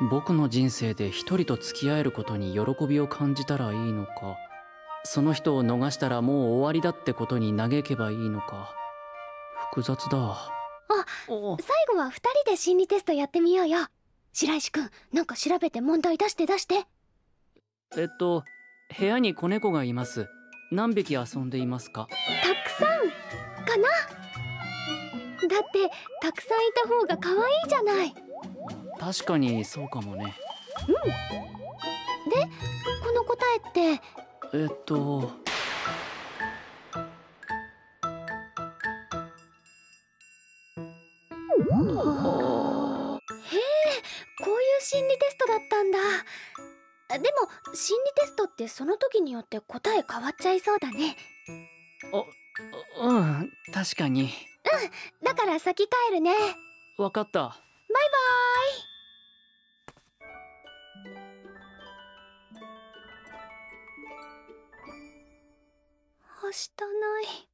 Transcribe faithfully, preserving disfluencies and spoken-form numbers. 僕の人生で一人と付き合えることに喜びを感じたらいいのか、その人を逃したらもう終わりだってことに嘆けばいいのか、複雑だ。あ、最後は二人で心理テストやってみようよ。白石くん、なんか調べて問題出して出して。えっと、部屋に子猫がいます。何匹遊んでいますか？たくさんかな？だってたくさんいた方が可愛いじゃない。確かにそうかもね。うん。で、この答えってえっとへえ、こういう心理テストだったんだ。でも心理テストってその時によって答え変わっちゃいそうだね。あ、うん、確かに。うん、だから先帰るね。わかった。バイバーイ。はしたない。